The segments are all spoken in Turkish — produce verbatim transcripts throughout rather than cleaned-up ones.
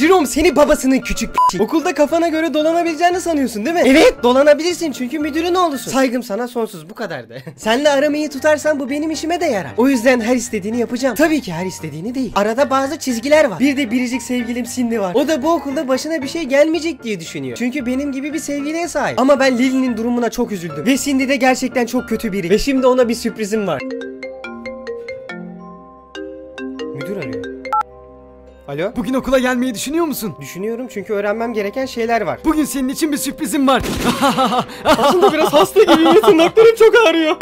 Jerome seni babasının küçük p***. Okulda kafana göre dolanabileceğini sanıyorsun değil mi? Evet, dolanabilirsin çünkü müdürün oğlusun. Saygım sana sonsuz, bu kadardı. Seninle aramayı tutarsan bu benim işime de yarar. O yüzden her istediğini yapacağım. Tabii ki her istediğini değil. Arada bazı çizgiler var. Bir de biricik sevgilim Cindy var. O da bu okulda başına bir şey gelmeyecek diye düşünüyor. Çünkü benim gibi bir sevgiliye sahip. Ama ben Lily'nin durumuna çok üzüldüm. Ve Cindy de gerçekten çok kötü biri. Ve şimdi ona bir sürprizim var. Müdür arıyor. Alo? Bugün okula gelmeyi düşünüyor musun? Düşünüyorum çünkü öğrenmem gereken şeyler var. Bugün senin için bir sürprizim var. Aslında biraz hasta gibiyim. Tırnaklarım çok ağrıyor.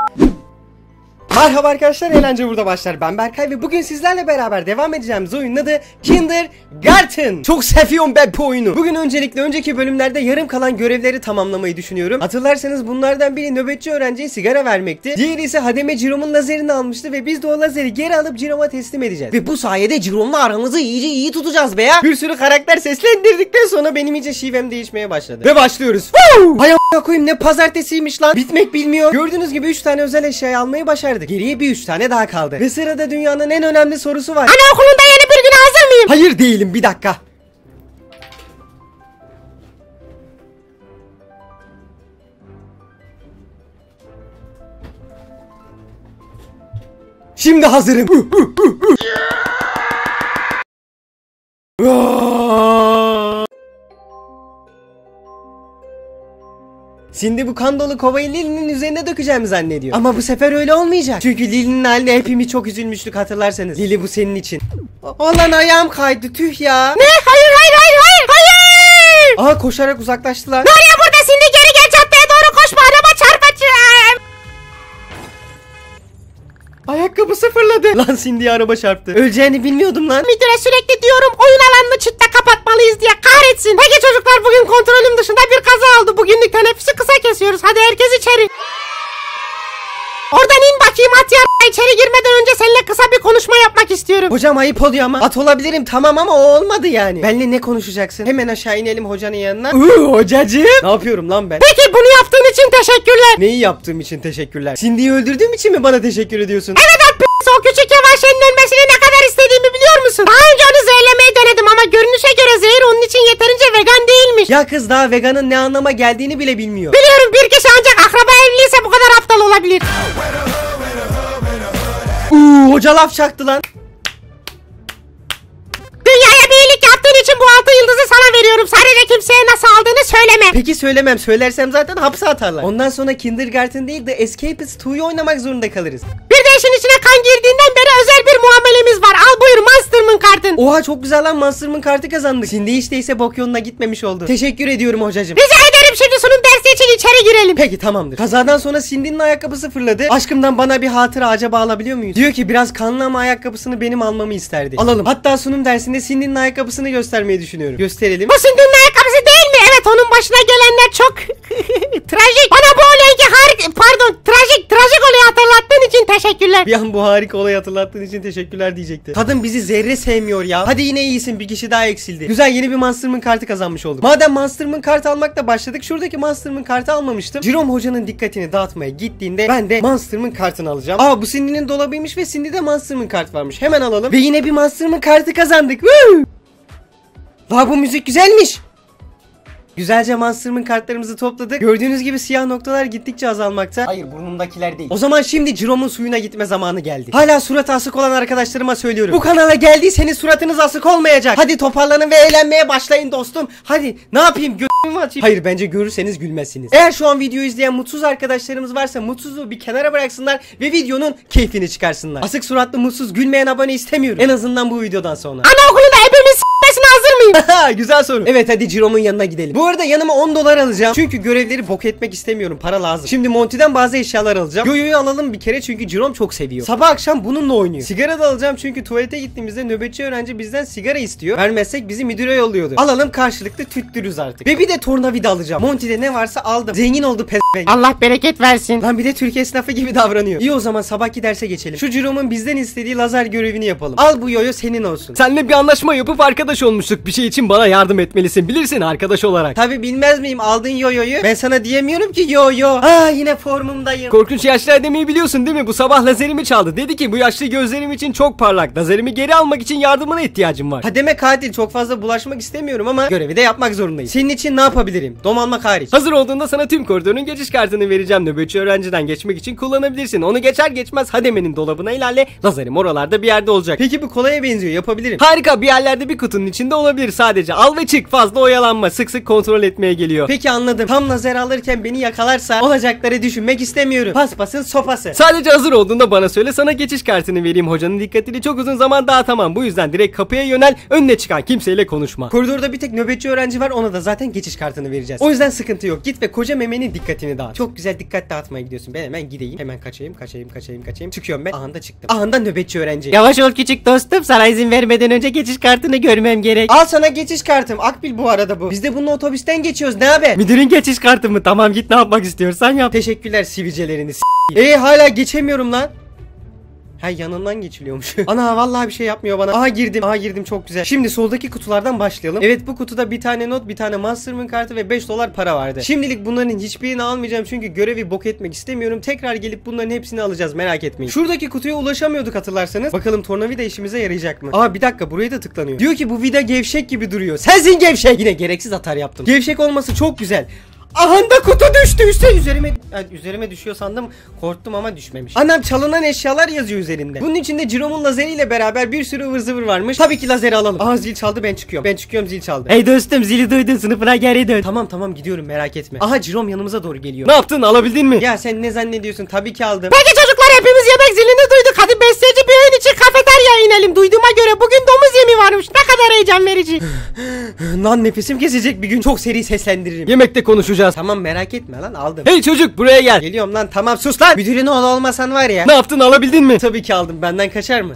Merhaba arkadaşlar, eğlence burada başlar. Ben Berkay ve bugün sizlerle beraber devam edeceğimiz oyunun adı Kindergarten. Çok seviyorum ben bu oyunu. Bugün öncelikle önceki bölümlerde yarım kalan görevleri tamamlamayı düşünüyorum. Hatırlarsanız bunlardan biri nöbetçi öğrenciye sigara vermekti. Diğeri ise hademe Jerome'un lazerini almıştı ve biz de o lazeri geri alıp Jerome'a teslim edeceğiz. Ve bu sayede Jerome'la aramızı iyice iyi tutacağız be ya. Bir sürü karakter seslendirdikten sonra benim iyice şivem değişmeye başladı. Ve başlıyoruz. Hay a**a koyayım, ne pazartesiymiş lan. Bitmek bilmiyor. Gördüğünüz gibi üç tane özel eşyayı almayı başardık. Geriye bir üç tane daha kaldı. Ve sırada dünyanın en önemli sorusu var. Anaokulunda yeni bir güne hazır mıyım? Hayır değilim, bir dakika. Şimdi hazırım. Cindy bu kan dolu kovayı Lily'nin üzerine dökeceğimi zannediyor. Ama bu sefer öyle olmayacak. Çünkü Lily'nin haline hepimiz çok üzülmüştük, hatırlarsanız. Lily bu senin için. Olan ayağım kaydı, tüh ya. Ne? Hayır hayır hayır hayır hayır. Aa, koşarak uzaklaştılar. Ne oluyor burada Cindy? Geri gel, çatıya doğru koşma, araba çarpacağım. Ayakkabısı fırladı. Lan Cindy'ye araba çarptı. Öleceğini bilmiyordum lan. Müdüre sürekli diyorum oyun alanını çıtta kapatmalıyız diye, kahretsin. Peki çocuklar, bugün kontrolüm dışında bir kaza oldu. Bugünlük teneffüsü kısa kesiyoruz. Hadi herkes içeri. Oradan in bakayım at ya. İçeri girmeden önce seninle kısa bir konuşma yapmak istiyorum. Hocam ayıp oluyor ama. At olabilirim tamam ama o olmadı yani. Benimle ne konuşacaksın? Hemen aşağı inelim hocanın yanına. Uuu hocacığım. Ne yapıyorum lan ben? Peki bunu yaptığın için teşekkürler. Neyi yaptığım için teşekkürler? Cindy'yi öldürdüğüm için mi bana teşekkür ediyorsun? Evet at p***. O küçük yavaşenin ölmesini ne kadar istediğimi biliyor musun? Daha önce onu zehirlemeyi denedim ama görünüşe göre zehir onun için yeterince vegan değilmiş. Ya kız daha veganın ne anlama geldiğini bile bilmiyor. Biliyorum, bir kişi ancak akraba evliyse bu kadar aptal olabilir. Uuu hoca laf çaktı lan. Dünyaya bir iyilik yaptığın için bu altı yıldızı sana veriyorum. Sadece kimseye nasıl aldığını söyleme. Peki söylemem. Söylersem zaten hapse atarlar. Ondan sonra Kindergarten değil de Escapist iki'yi oynamak zorunda kalırız. Bir de işin içine kan girdiğinden beri özel bir muamelemiz var. Al buyur Mastermind kartın. Oha çok güzel lan, Mastermind kartı kazandık. Şimdi hiç değilse bok yoluna gitmemiş oldu. Teşekkür ediyorum hocacığım. Rica ederim, şimdi sunum dersi için içeri girelim. Peki tamamdır. Kazadan sonra Cindy'nin ayakkabısı fırladı. Aşkımdan bana bir hatıra acaba alabiliyor muyuz? Diyor ki biraz kanlı ama ayakkabısını benim almamı isterdi. Alalım. Hatta sunum dersinde Cindy'nin ayakkabısını göstermeyi düşünüyorum. Gösterelim. Bu Cindy'nin ayakkabısı değil mi? Evet, onun başına gelenler çok trajik. Bana bu olayı harika, pardon trajik trajik olayı hatırlattığın için teşekkürler. Bir an bu harika olayı hatırlattığın için teşekkürler diyecekti. Kadın bizi zerre sevmiyor ya. Hadi yine iyisin, bir kişi daha eksildi. Güzel, yeni bir Mastermind kartı kazanmış olduk. Madem Mastermind kartı almakla başladık, şuradaki Mastermind kartı almamıştım. Jerome hocanın dikkatini dağıtmaya gittiğinde ben de Mastermind kartını alacağım. Aa, bu Cindy'nin dolabıymış ve Cindy'de Mastermind kart varmış. Hemen alalım. Ve yine bir Mastermind kartı kazandık. Woo! Daha bu müzik güzelmiş. Güzelce Mastermind kartlarımızı topladık. Gördüğünüz gibi siyah noktalar gittikçe azalmakta. Hayır, burnumdakiler değil. O zaman şimdi Jerome'un suyuna gitme zamanı geldi. Hala suratı asık olan arkadaşlarıma söylüyorum. Bu kanala geldiyseniz suratınız asık olmayacak. Hadi toparlanın ve eğlenmeye başlayın dostum. Hadi ne yapayım, gözümü mü açayım? Hayır, bence görürseniz gülmezsiniz. Eğer şu an videoyu izleyen mutsuz arkadaşlarımız varsa mutsuzluğu bir kenara bıraksınlar ve videonun keyfini çıkarsınlar. Asık suratlı mutsuz gülmeyen abone istemiyorum. En azından bu videodan sonra. Anaokulunda hepimiz hazır mıyım? Güzel soru. Evet, hadi Jerome'un yanına gidelim. Bu arada yanıma on dolar alacağım. Çünkü görevleri bok etmek istemiyorum. Para lazım. Şimdi Monty'den bazı eşyalar alacağım. Yoyoyu alalım bir kere çünkü Jerome çok seviyor. Sabah akşam bununla oynuyor. Sigara da alacağım çünkü tuvalete gittiğimizde nöbetçi öğrenci bizden sigara istiyor. Vermezsek bizi müdüre yolluyordu. Alalım, karşılıklı tüttürüz artık. Ve bir de tornavida alacağım. Monty'de ne varsa aldım. Zengin oldu pes. Allah bereket versin. Lan bir de Türk esnafı gibi davranıyor. İyi o zaman sabahki derse geçelim. Şu Jerome'un bizden istediği lazer görevini yapalım. Al bu yoyo senin olsun. Seninle bir anlaşma yapıp arkadaş olmuştuk. Bir şey için bana yardım etmelisin. Bilirsin arkadaş olarak. Tabi bilmez miyim aldığın yoyoyu? Ben sana diyemiyorum ki yoyo. Aa yine formumdayım. Korkunç yaşlar demeyi biliyorsun değil mi? Bu sabah lazerimi çaldı. Dedi ki bu yaşlı gözlerim için çok parlak. Lazerimi geri almak için yardımına ihtiyacım var. Ha demek katil çok fazla bulaşmak istemiyorum ama görevi de yapmak zorundayım. Senin için ne yapabilirim? Domalmak hariç. Hazır olduğunda sana tüm koridorun geçiş kartını vereceğim. Nöbetçi öğrenciden geçmek için kullanabilirsin. Onu geçer geçmez Hademe'nin dolabına ilerle. Lazerim oralarda bir yerde olacak. Peki bu kolaya benziyor. Yapabilirim. Harika, bir yerlerde bir kutunun içinde olabilir sadece. Al ve çık, fazla oyalanma. Sık sık kontrol etmeye geliyor. Peki anladım. Tam lazer alırken beni yakalarsa olacakları düşünmek istemiyorum. Paspasın sopası. Sadece hazır olduğunda bana söyle, sana geçiş kartını vereyim. Hocanın dikkatini çok uzun zaman dağıtamam. Bu yüzden direkt kapıya yönel. Önüne çıkan kimseyle konuşma. Koridorda bir tek nöbetçi öğrenci var. Ona da zaten geçiş kartını vereceğiz. O yüzden sıkıntı yok. Git ve koca memenin dikkatini dağıt. Çok güzel dikkat dağıtmaya gidiyorsun. Ben hemen gideyim. Hemen kaçayım, kaçayım, kaçayım, kaçayım. Çıkıyorum ben. Ahanda çıktım. Ahanda nöbetçi öğrenci. Yavaş ol küçük dostum. Sana izin vermeden önce geçiş kartını görmem gerek. Al sana geçiş kartım. Akbil bu arada bu. Biz de bununla otobüsten geçiyoruz. Ne haber? Müdürün geçiş kartı mı? Tamam git, ne yapmak istiyorsan yap. Teşekkürler sivilcelerini s***. Eee hala geçemiyorum lan. He yanından geçiliyormuş. Ana vallahi bir şey yapmıyor bana. Aha girdim. Aha girdim çok güzel. Şimdi soldaki kutulardan başlayalım. Evet bu kutuda bir tane not, bir tane Mastermind kartı ve beş dolar para vardı. Şimdilik bunların hiçbirini almayacağım çünkü görevi bok etmek istemiyorum. Tekrar gelip bunların hepsini alacağız, merak etmeyin. Şuradaki kutuya ulaşamıyorduk hatırlarsanız. Bakalım tornavida işimize yarayacak mı? Aa bir dakika, buraya da tıklanıyor. Diyor ki bu vida gevşek gibi duruyor. Sensin gevşek. Yine gereksiz atar yaptım. Gevşek olması çok güzel. Ahanda kutu düştü üstüne. Üzerime yani üzerime düşüyor sandım. Korktum ama düşmemiş. Anam çalınan eşyalar yazıyor üzerinde. Bunun içinde Jerome'un lazeriyle beraber bir sürü ıvır zıvır varmış. Tabii ki lazeri alalım. Aa zil çaldı, ben çıkıyorum. Ben çıkıyorum zil çaldı. Hey dostum zili duydun, sınıfına geri dön. Tamam tamam gidiyorum, merak etme. Aha Jerome yanımıza doğru geliyor. Ne yaptın, alabildin mi? Ya sen ne zannediyorsun, tabii ki aldım. Peki çocuklar hepimiz yemek zilini duyduk. Hadi besleyici bir öğün için kafeteryaya inelim. Duyduğuma göre bugün domuz yemi varmış. Ne kadar heyecan verici. Lan nefesim kesecek bir gün. Çok seri seslendiririm. Yemekte konuşacağız. Tamam merak etme lan, aldım. Hey çocuk buraya gel. Geliyorum lan, tamam sus lan. Müdürün oğlu olmasan var ya. Ne yaptın, alabildin mi? Tabii ki aldım, benden kaçar mı?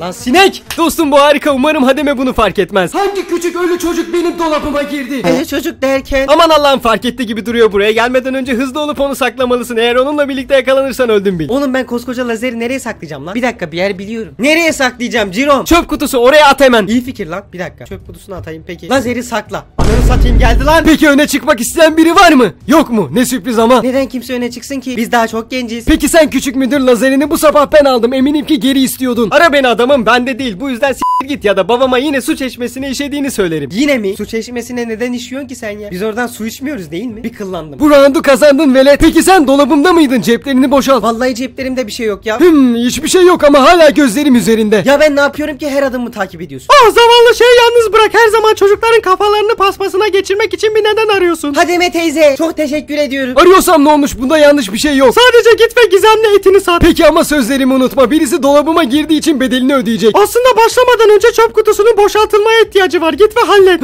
Lan sinek! Dostum bu harika, umarım Hademe bunu fark etmez. Hangi küçük ölü çocuk benim dolabıma girdi? Ölü çocuk derken? Aman Allah'ım fark etti gibi duruyor, buraya gelmeden önce hızlı olup onu saklamalısın. Eğer onunla birlikte yakalanırsan öldün bil. Oğlum ben koskoca lazeri nereye saklayacağım lan? Bir dakika, bir yer biliyorum. Nereye saklayacağım Jerome? Çöp kutusu, oraya at hemen. İyi fikir lan, bir dakika. Çöp kutusuna atayım peki. Lazeri sakla. Ananı satayım geldi lan. Peki öne çıkmak isteyen biri var mı? Yok mu? Ne sürpriz ama. Neden kimse öne çıksın ki? Biz daha çok genciz. Peki sen küçük müdür, lazerini bu sabah ben aldım. Eminim ki geri istiyordun. Ara beni adam. Tamam bende değil, bu yüzden s**t git ya da babama yine su çeşmesine işediğini söylerim. Yine mi? Su çeşmesine neden işiyorsun ki sen ya? Biz oradan su içmiyoruz değil mi? Bir kıllandım. Bu roundu kazandın velet. Peki sen dolabımda mıydın? Ceplerini boşalt. Vallahi ceplerimde bir şey yok ya. Hımm hiçbir şey yok ama hala gözlerim üzerinde. Ya ben ne yapıyorum ki, her adımı takip ediyorsun? Ah zavallı şey, yalnız bırak, her zaman çocukların kafalarını paspasına geçirmek için bir neden arıyorsun. Hademe teyze çok teşekkür ediyorum. Arıyorsam ne olmuş, bunda yanlış bir şey yok. Sadece git ve gizemli etini sat. Peki ama sözlerimi unutma, birisi dolabıma girdiği için bedelini ödeyecek. Aslında başlamadan önce çöp kutusunun boşaltılmaya ihtiyacı var. Git ve hallet.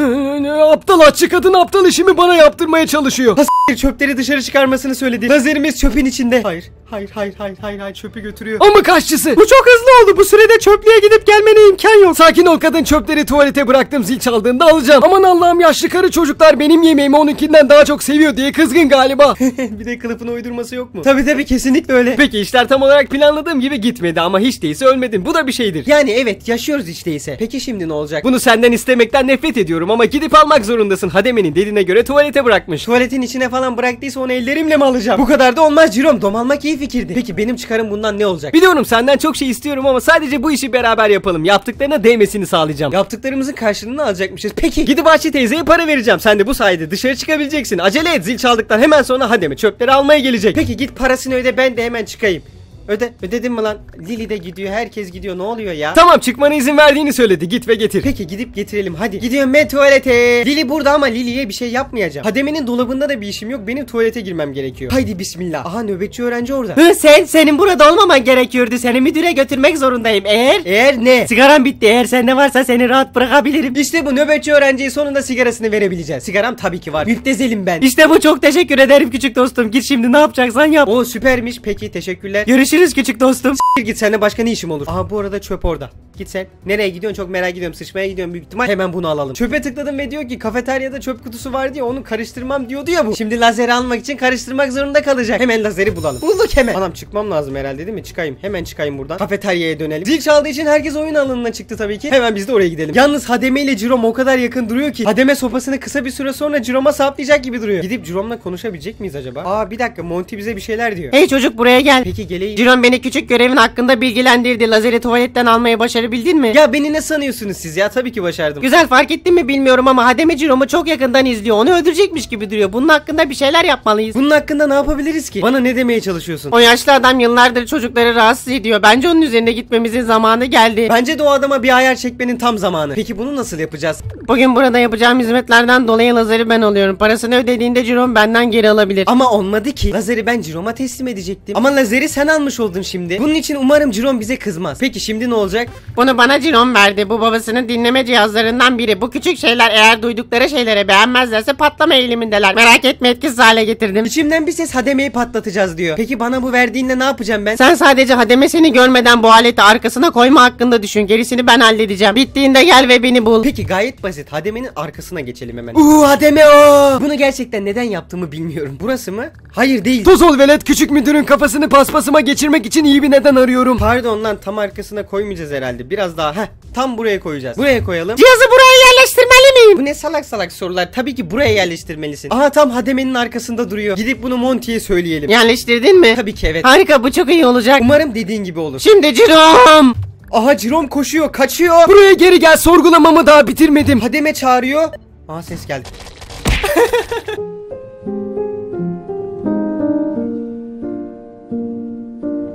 Aptal aççı kadın aptal işimi bana yaptırmaya çalışıyor. Ha, çöpleri dışarı çıkarmasını söyledi. Lazerimiz çöpün içinde. Hayır. Hayır hayır hayır hayır hayır çöpü götürüyor. Ama kaççısı. Bu çok hızlı oldu. Bu sürede çöplüğe gidip gelmene imkan yok. Sakin ol kadın, çöpleri tuvalete bıraktım. Zil çaldığında alacağım. Aman Allah'ım, yaşlı karı çocuklar benim yemeğimi onunkinden daha çok seviyor diye kızgın galiba. Bir de kılıfını uydurması yok mu? Tabii tabii kesinlikle öyle. Peki işler tam olarak planladığım gibi gitmedi ama hiç değilse ölmedin. Bu da bir şeydir. Yani evet yaşıyoruz hiç değilse. Peki şimdi ne olacak? Bunu senden istemekten nefret ediyorum ama gidip almak zorundasın. Hademe'nin dediğine göre tuvalete bırakmış. Tuvaletin içine falan bıraktıysa onu ellerimle mi alacağım? Bu kadar da olmaz Jerome. Domalmak iyi fikirdi. Peki benim çıkarım bundan ne olacak? Biliyorum senden çok şey istiyorum ama sadece bu işi beraber yapalım. Yaptıklarına değmesini sağlayacağım. Yaptıklarımızın karşılığını alacakmışız. Peki gidip Bahçe teyzeye para vereceğim. Sen de bu sayede dışarı çıkabileceksin. Acele et, zil çaldıktan hemen sonra Hademe çöpleri almaya gelecek. Peki git parasını öde, ben de hemen çıkayım. Öde, ödedim mi lan? Lily de gidiyor, herkes gidiyor, ne oluyor ya? Tamam çıkmana izin verdiğini söyledi, git ve getir. Peki gidip getirelim hadi. Gidiyorum ben tuvalete. Lily burada ama Lily'ye bir şey yapmayacağım. Hademe'nin dolabında da bir işim yok, benim tuvalete girmem gerekiyor. Haydi bismillah. Aha nöbetçi öğrenci orada. Hı, sen senin burada olmaman gerekiyordu, seni müdüre götürmek zorundayım. Eğer Eğer ne? Sigaram bitti, eğer sende varsa seni rahat bırakabilirim. İşte bu, nöbetçi öğrenciye sonunda sigarasını verebileceğiz. Sigaram tabii ki var, müptezelim ben. İşte bu, çok teşekkür ederim küçük dostum. Git şimdi ne yapacaksan yap. O süpermiş, peki teşekkürler. Görüş küçük dostum. S*** git, seninle başka ne işim olur? Aha bu arada çöp orada. Git sen. Nereye gidiyorsun? Çok merak ediyorum. Sıçmaya gidiyorum büyük ihtimal. Hemen bunu alalım. Çöpe tıkladım ve diyor ki kafeteryada çöp kutusu var diyor. Onu karıştırmam diyordu ya bu. Şimdi lazeri almak için karıştırmak zorunda kalacak. Hemen lazeri bulalım. Bulduk hemen. Anam çıkmam lazım herhalde değil mi? Çıkayım. Hemen çıkayım buradan. Kafeteryaya dönelim. Zil çaldığı için herkes oyun alanına çıktı tabii ki. Hemen biz de oraya gidelim. Yalnız Hademe ile Jerome o kadar yakın duruyor ki Hademe sopasını kısa bir süre sonra Jerome'a saplayacak gibi duruyor. Gidip Jerome'la konuşabilecek miyiz acaba? Aa bir dakika, Monty bize bir şeyler diyor. Hey çocuk buraya gel. Peki geleyim. Jerome beni küçük görevin hakkında bilgilendirdi. Lazeri tuvaletten almayı başarabildin mi? Ya beni ne sanıyorsunuz siz ya? Tabii ki başardım. Güzel, fark ettin mi bilmiyorum ama Hademe Jerome'u çok yakından izliyor. Onu öldürecekmiş gibi duruyor. Bunun hakkında bir şeyler yapmalıyız. Bunun hakkında ne yapabiliriz ki? Bana ne demeye çalışıyorsun? O yaşlı adam yıllardır çocukları rahatsız ediyor. Bence onun üzerine gitmemizin zamanı geldi. Bence de o adama bir ayar çekmenin tam zamanı. Peki bunu nasıl yapacağız? Bugün burada yapacağım hizmetlerden dolayı lazeri ben alıyorum. Parasını ödediğinde Jerome benden geri alabilir. Ama olmadı ki. Lazeri ben Jerome'a teslim edecektim. Ama lazeri sen almış oldun şimdi. Bunun için umarım Jerome bize kızmaz. Peki şimdi ne olacak? Bunu bana Jerome verdi. Bu babasının dinleme cihazlarından biri. Bu küçük şeyler eğer duydukları şeylere beğenmezlerse patlama eğilimindeler. Merak etme, etkisiz hale getirdim. İçimden bir ses Hademe'yi patlatacağız diyor. Peki bana bu verdiğinde ne yapacağım ben? Sen sadece Hademe seni görmeden bu aleti arkasına koyma hakkında düşün. Gerisini ben halledeceğim. Bittiğinde gel ve beni bul. Peki gayet basit. Hademe'nin arkasına geçelim hemen. Uuu Hademe o. Bunu gerçekten neden yaptığımı bilmiyorum. Burası mı? Hayır değil. Toz ol velet, küçük müdürün kafasını paspasıma geçirmek için iyi bir neden arıyorum. Pardon lan, tam arkasına koymayacağız herhalde. Biraz daha heh, tam buraya koyacağız. Buraya koyalım. Cihazı buraya yerleştirmeli miyim? Bu ne salak salak sorular. Tabii ki buraya yerleştirmelisin. Aha tam Hademe'nin arkasında duruyor. Gidip bunu Monty'ye söyleyelim. Yerleştirdin mi? Tabii ki evet. Harika, bu çok iyi olacak. Umarım dediğin gibi olur. Şimdi Jerome. Aha Jerome koşuyor, kaçıyor. Buraya geri gel, sorgulamamı daha bitirmedim. Hademe çağırıyor. Aha ses geldi.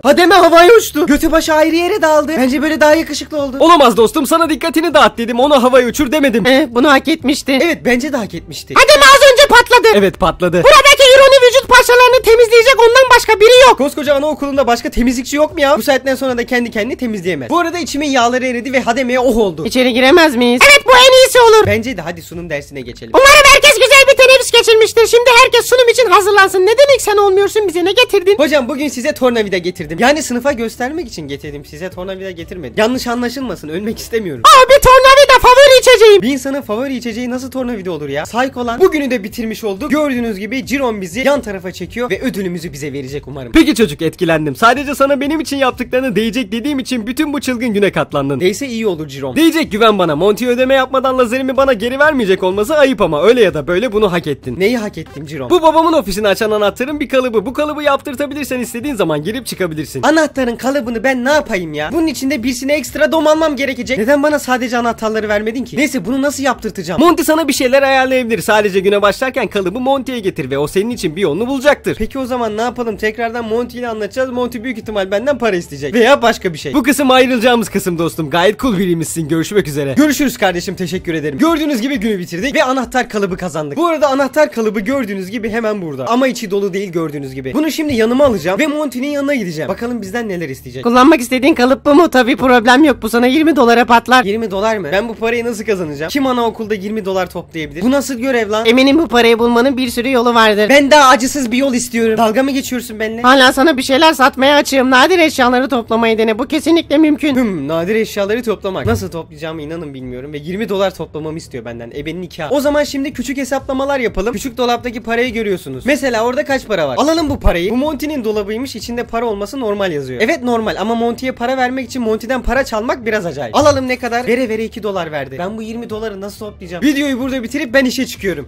Hademe havaya uçtu. Götü başı ayrı yere dağıldı. Bence böyle daha yakışıklı oldu. Olamaz dostum, sana dikkatini dağıt dedim. Ona havaya uçur demedim. Ee, bunu hak etmişti. Evet bence de hak etmişti. Hademe az önce patladı. Evet patladı. Buradaki ironi vücut parçalarını temizleyecek ondan başka biri yok. Koskoca anaokulunda başka temizlikçi yok mu ya? Bu saatten sonra da kendi kendini temizleyemez. Bu arada içimin yağları eridi ve Hademeye oh oldu. İçeri giremez miyiz? Evet bu en iyisi olur. Bence de hadi sunum dersine geçelim. Umarım herkes güzel bir teneffüs geçirmiştir. Şimdi herkes sunum için hazırlansın. Ne demek sen olmuyorsun, bize ne getirdin? Hocam bugün size tornavida getirdim. Yani sınıfa göstermek için getirdim, size tornavida getirmedim. Yanlış anlaşılmasın, ölmek istemiyorum. Abi tornavida favori içeceğim. Bir insanın favori içeceği nasıl tornavida olur ya? Psycho lan. Bugünü de bitirmiş olduk. Gördüğünüz gibi Jerome bizi yan tarafa çekiyor ve ödülümüzü bize verecek umarım. Peki çocuk, etkilendim. Sadece sana benim için yaptıklarını değecek dediğim için bütün bu çılgın güne katlandın. Neyse iyi olur Jerome. Diyecek güven bana. Monty ödeme yapmadan lazerimi bana geri vermeyecek olması ayıp ama öyle ya da böyle bunu hak ettin. Neyi hak ettim Jerome? Bu babamın ofisini açan anahtarın bir kalıbı. Bu kalıbı yaptırtabilirsen istediğin zaman girip çıkabilirsin. Anahtarın kalıbını ben ne yapayım ya? Bunun içinde birisine ekstra dom almam gerekecek. Neden bana sadece anahtarları vermedin ki? Neyse bunu nasıl yaptırtacağım? Monty sana bir şeyler ayarlayabilir. Sadece güne başlarken kalıbı Monty'ye getir ve o senin için bir yolunu bulacaktır. Peki o zaman ne yapalım? Tekrardan Monty ile anlatacağız. Monty büyük ihtimal benden para isteyecek veya başka bir şey. Bu kısım ayrılacağımız kısım dostum. Gayet cool biriymişsin. Görüşmek üzere. Görüşürüz kardeşim, teşekkür ederim. Gördüğünüz gibi günü bitirdik ve anahtar kalıbı kazandık. Bu arada anahtar kalıbı gördüğünüz gibi hemen burada. Ama içi dolu değil gördüğünüz gibi. Bunu şimdi yanıma alacağım ve Monty'nin yanına gideceğim. Bak bakalım bizden neler isteyecek. Kullanmak istediğin kalıp bu mu? Tabii problem yok. Bu sana yirmi dolara patlar. yirmi dolar mı? Ben bu parayı nasıl kazanacağım? Kim anaokulda yirmi dolar toplayabilir? Bu nasıl görev lan? Eminim bu parayı bulmanın bir sürü yolu vardır. Ben daha acısız bir yol istiyorum. Dalga mı geçiyorsun benimle? Hala sana bir şeyler satmaya açığım. Nadir eşyaları toplamayı dene. Bu kesinlikle mümkün. Hım, nadir eşyaları toplamak. Nasıl toplayacağımı inanın bilmiyorum ve yirmi dolar toplamamı istiyor benden. Ebenin nikahı. O zaman şimdi küçük hesaplamalar yapalım. Küçük dolaptaki parayı görüyorsunuz. Mesela orada kaç para var? Alalım bu parayı. Bu Monty'nin dolabıymış. İçinde para olmasın. Normal yazıyor. Evet normal ama Monty'ye para vermek için Monty'den para çalmak biraz acayip. Alalım ne kadar? Vere vere iki dolar verdi. Ben bu yirmi doları nasıl toplayacağım? Videoyu burada bitirip ben işe çıkıyorum.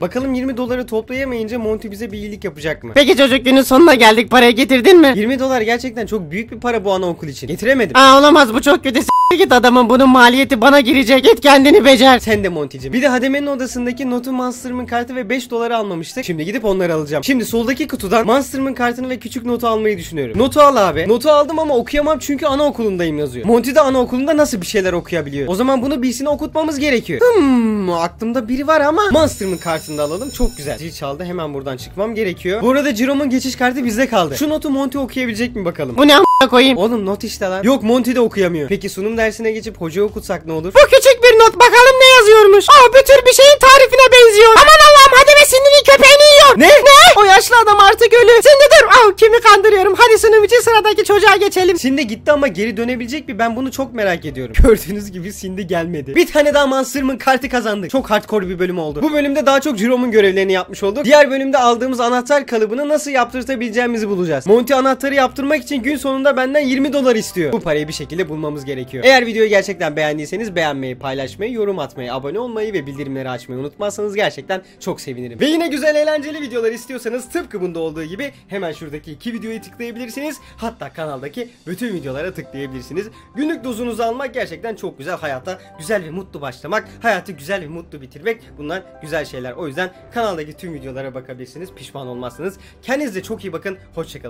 Bakalım yirmi doları toplayamayınca Monty bize bir iyilik yapacak mı? Peki çocuk, günün sonuna geldik. Parayı getirdin mi? yirmi dolar gerçekten çok büyük bir para bu anaokul için. Getiremedim. Aa olamaz, bu çok kötü. Git adamın, bunun maliyeti bana girecek. Git kendini becer. Sen de Monty'cim. Bir de Hademe'nin odasındaki notu Mastermind kartı ve beş doları almamıştık. Şimdi gidip onları alacağım. Şimdi soldaki kutudan Mastermind kartını ve küçük notu almayı düşünüyorum. Notu al abi. Notu aldım ama okuyamam çünkü anaokulundayım yazıyor. Monty de anaokulunda nasıl bir şeyler okuyabiliyor? O zaman bunu birisine okutmamız gerekiyor. Hmm, aklımda biri var ama Mastermind kartını alalım. Çok güzel. Zil çaldı. Hemen buradan çıkmam gerekiyor. Bu arada Jerome'un geçiş kartı bizde kaldı. Şu notu Monty okuyabilecek mi bakalım? Bu ne a**a koyayım? Oğlum not işte lan. Yok, Monty de okuyamıyor. Peki sunum dersine geçip hoca okutsak ne olur? Bu küçük bir not, bakalım ne yazıyormuş. Aa, bu tür bir şeyin tarifine benziyor. Aman Allah'ım, hadi be Cindy'nin köpeğini yiyor. Doktor. Ne? Ne? O yaşlı adam artık ölü. Şimdi dur. Ah, kimi kandırıyorum. Hadi sınıf için sıradaki çocuğa geçelim. Şimdi gitti ama geri dönebilecek mi? Ben bunu çok merak ediyorum. Gördüğünüz gibi Cindy gelmedi. Bir tane daha Monster'ın kartı kazandık. Çok hardcore bir bölüm oldu. Bu bölümde daha çok Jerome'un görevlerini yapmış olduk. Diğer bölümde aldığımız anahtar kalıbını nasıl yaptırtabileceğimizi bulacağız. Monty anahtarı yaptırmak için gün sonunda benden yirmi dolar istiyor. Bu parayı bir şekilde bulmamız gerekiyor. Eğer videoyu gerçekten beğendiyseniz beğenmeyi, paylaşmayı, yorum atmayı, abone olmayı ve bildirimleri açmayı unutmazsanız gerçekten çok sevinirim. Ve yine güzel eğlenceli videolar istiyorsanız tıpkı bunda olduğu gibi hemen şuradaki iki videoyu tıklayabilirsiniz. Hatta kanaldaki bütün videolara tıklayabilirsiniz. Günlük dozunuzu almak gerçekten çok güzel. Hayata güzel ve mutlu başlamak, hayatı güzel ve mutlu bitirmek, bunlar güzel şeyler. O yüzden kanaldaki tüm videolara bakabilirsiniz. Pişman olmazsınız. Kendinize çok iyi bakın. Hoşçakalın.